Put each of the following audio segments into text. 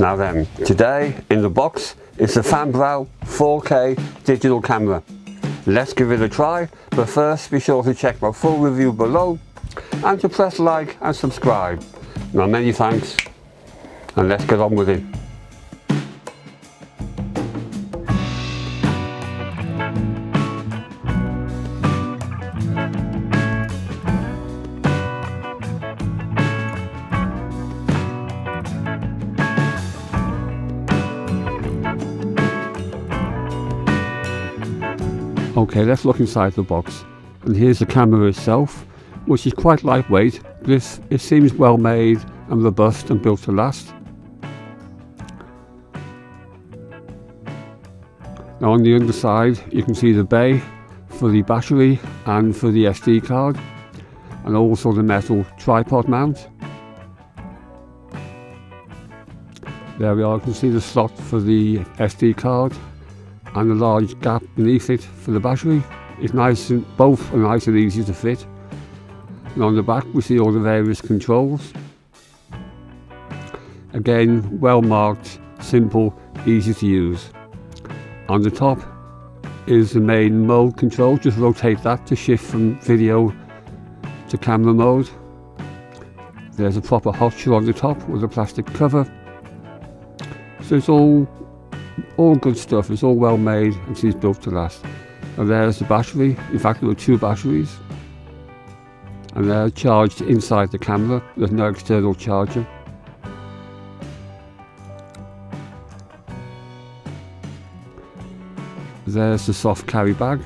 Now then, today in the box is the FamBrow 4K digital camera. Let's give it a try, but first be sure to check my full review below and to press like and subscribe. Now many thanks, and let's get on with it. Okay, let's look inside the box, and here's the camera itself, which is quite lightweight, but it seems well made and robust and built to last. Now on the underside you can see the bay for the battery and for the SD card, and also the metal tripod mount. There we are, you can see the slot for the SD card and a large gap beneath it for the battery. It's nice, and both are nice and easy to fit. And on the back we see all the various controls. Again, well marked, simple, easy to use. On the top is the main mode control, just rotate that to shift from video to camera mode. There's a proper hot shoe on the top with a plastic cover. So it's all good stuff, it's all well made and she's built to last. And there's the battery, in fact there were two batteries, and they're charged inside the camera, there's no external charger. There's the soft carry bag.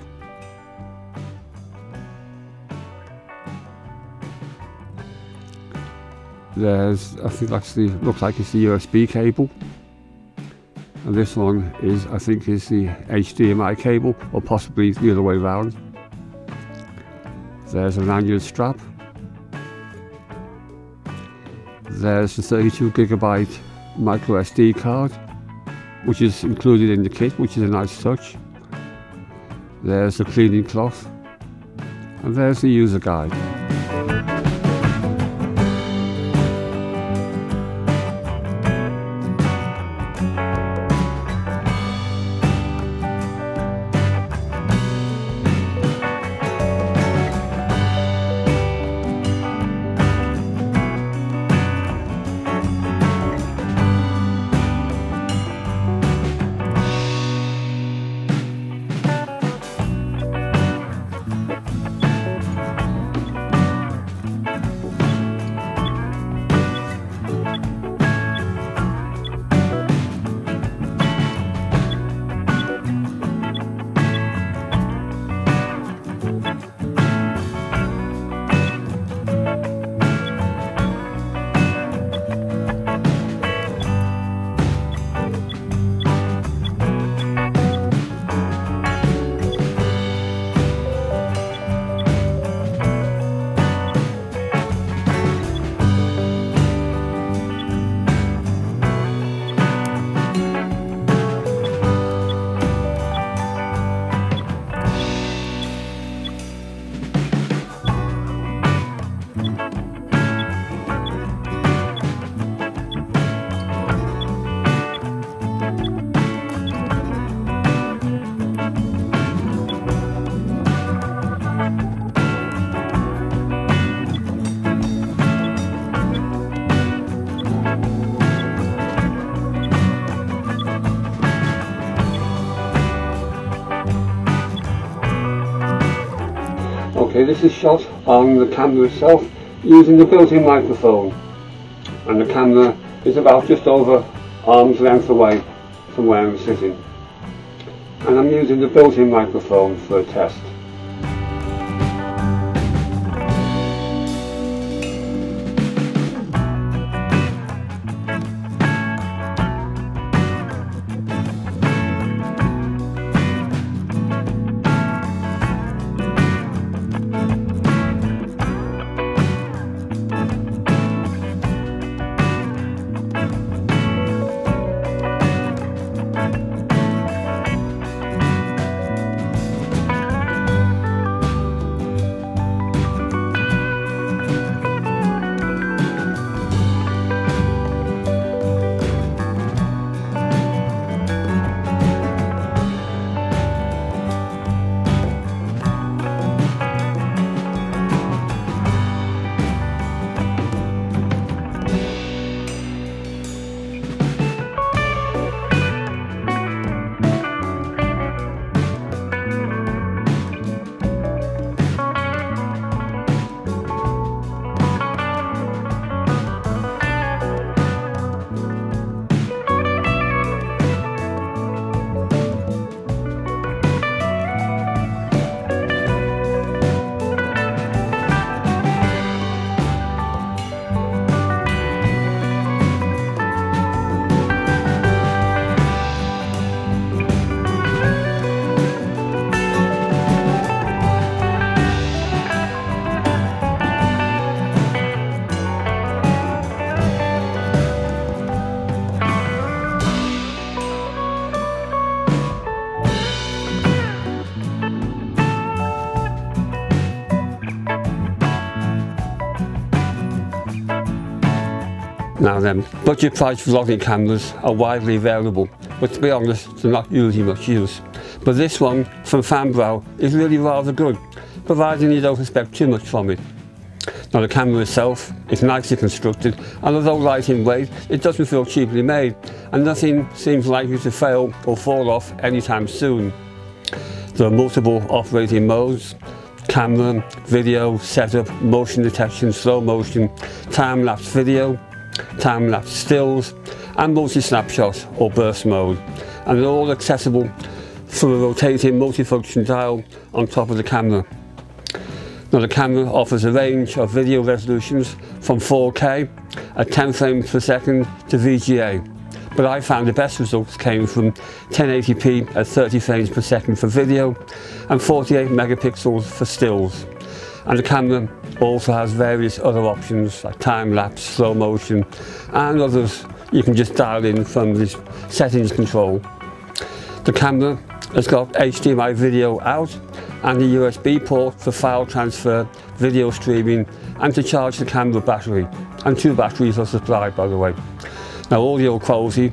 There's, I think that's the, looks like it's the USB cable. And this one is, I think, is the HDMI cable, or possibly the other way around. There's an lanyard strap. There's the 32GB micro SD card, which is included in the kit, which is a nice touch. There's the cleaning cloth, and there's the user guide. Okay, this is shot on the camera itself using the built-in microphone, and the camera is about just over arm's length away from where I'm sitting, and I'm using the built-in microphone for a test. Now then, budget price vlogging cameras are widely available, but to be honest, they're not usually much use. But this one from FamBrow is really rather good, providing you don't expect too much from it. Now the camera itself is nicely constructed, and although light in weight, it doesn't feel cheaply made, and nothing seems likely to fail or fall off anytime soon. There are multiple operating modes: camera, video, setup, motion detection, slow motion, time-lapse video, time-lapse stills, and multi-snapshot or burst mode, and they're all accessible through a rotating multifunction dial on top of the camera. Now the camera offers a range of video resolutions from 4K at 10 frames per second to VGA, but I found the best results came from 1080p at 30 frames per second for video and 48 megapixels for stills. And the camera also has various other options like time-lapse, slow motion and others you can just dial in from this settings control. The camera has got HDMI video out and a USB port for file transfer, video streaming and to charge the camera battery, and 2 batteries are supplied, by the way. Now audio quality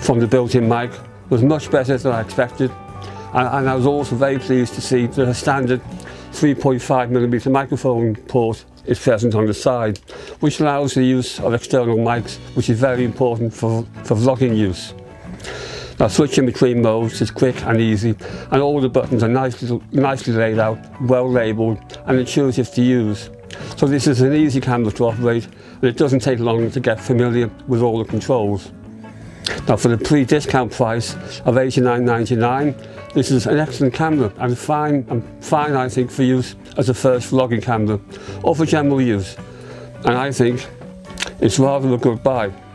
from the built-in mic was much better than I expected, and I was also very pleased to see that a standard 3.5mm microphone port is present on the side, which allows the use of external mics, which is very important for vlogging use. Now switching between modes is quick and easy, and all the buttons are nicely laid out, well labelled and intuitive to use. So this is an easy camera to operate, and it doesn't take long to get familiar with all the controls. Now for the pre-discount price of $89.99, this is an excellent camera and fine I think for use as a first vlogging camera or for general use, and I think it's rather a good buy.